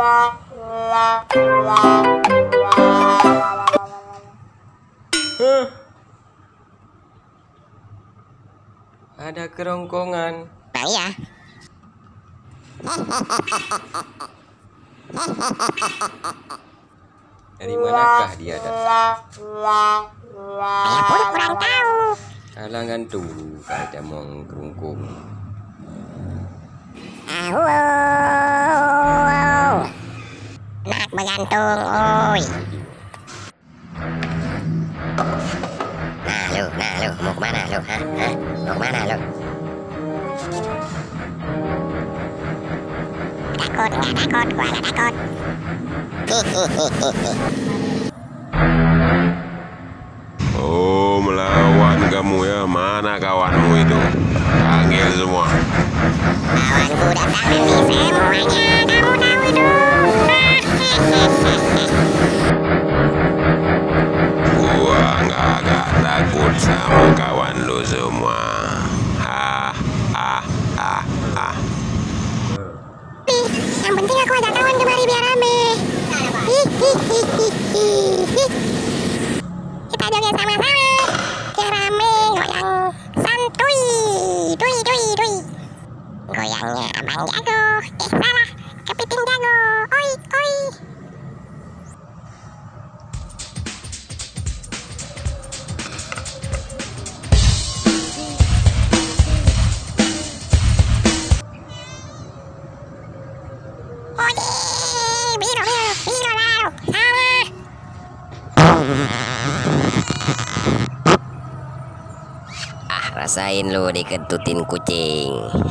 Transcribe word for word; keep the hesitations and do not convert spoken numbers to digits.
Ada kerongkongan. Nah, iya. Dari manakah dia datang? Saya pun kurang tahu. Kalangan dulu ada mengkerongkong. Awu, nak menggantung, oi. Nah, lu, nah, lu, mau kemana lu? Hah, hah, mau kemana lu? Takut, nggak takut, gua nggak takut. Oh, melawan kamu ya? Mana kawanmu itu? Panggil semua. Kawanku datang nih semuanya, kamu tahu itu. Gua nggak nggak takut sama kawan lu semua. Ah, ah, ah, ah. Nih, yang penting aku ada kawan kemari biar rame. Kita joget sama-sama, biar rame, goyang santuy, tui tui tui. Goyangnya abang jago, eh salah, kepiting jago, oi oi. Rasain lu dikentutin kucing.